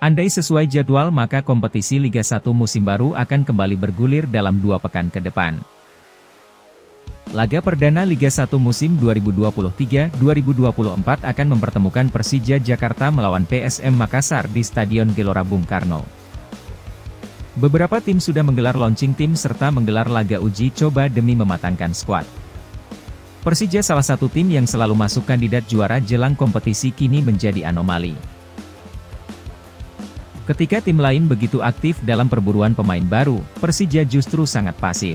Andai sesuai jadwal maka kompetisi Liga 1 musim baru akan kembali bergulir dalam 2 pekan ke depan. Laga perdana Liga 1 musim 2023-2024 akan mempertemukan Persija Jakarta melawan PSM Makassar di Stadion Gelora Bung Karno. Beberapa tim sudah menggelar launching tim serta menggelar laga uji coba demi mematangkan skuad. Persija salah satu tim yang selalu masuk kandidat juara jelang kompetisi kini menjadi anomali. Ketika tim lain begitu aktif dalam perburuan pemain baru, Persija justru sangat pasif.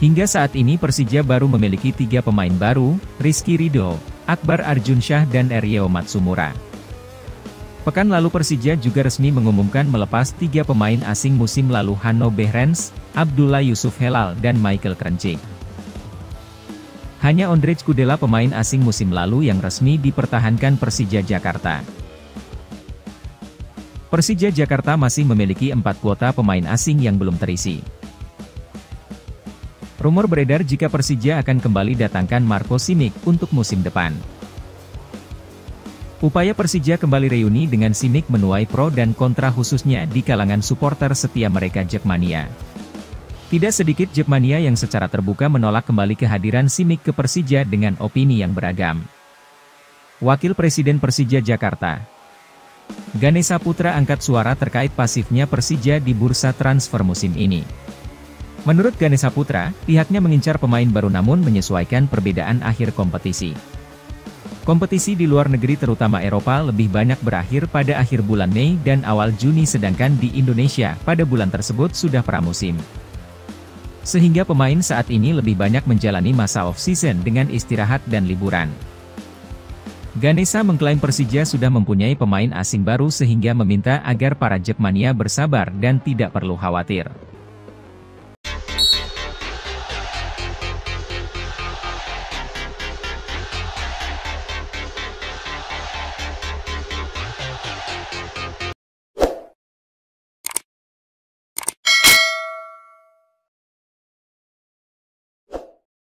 Hingga saat ini Persija baru memiliki 3 pemain baru, Rizky Ridho, Akbar Arjunsyah dan Aryo Matsumura. Pekan lalu Persija juga resmi mengumumkan melepas 3 pemain asing musim lalu Hanno Behrens, Abdullah Yusuf Helal dan Michael Krencic. Hanya Andrej Kudela pemain asing musim lalu yang resmi dipertahankan Persija Jakarta. Persija Jakarta masih memiliki 4 kuota pemain asing yang belum terisi. Rumor beredar jika Persija akan kembali datangkan Marco Simic untuk musim depan. Upaya Persija kembali reuni dengan Simic menuai pro dan kontra khususnya di kalangan supporter setia mereka Jakmania. Tidak sedikit Jakmania yang secara terbuka menolak kembali kehadiran Simic ke Persija dengan opini yang beragam. Wakil Presiden Persija Jakarta Ganesha Putra angkat suara terkait pasifnya Persija di bursa transfer musim ini. Menurut Ganesha Putra, pihaknya mengincar pemain baru namun menyesuaikan perbedaan akhir kompetisi. Kompetisi di luar negeri terutama Eropa lebih banyak berakhir pada akhir bulan Mei dan awal Juni sedangkan di Indonesia pada bulan tersebut sudah pramusim. Sehingga pemain saat ini lebih banyak menjalani masa off-season dengan istirahat dan liburan. Ganesha mengklaim Persija sudah mempunyai pemain asing baru sehingga meminta agar para Jakmania bersabar dan tidak perlu khawatir.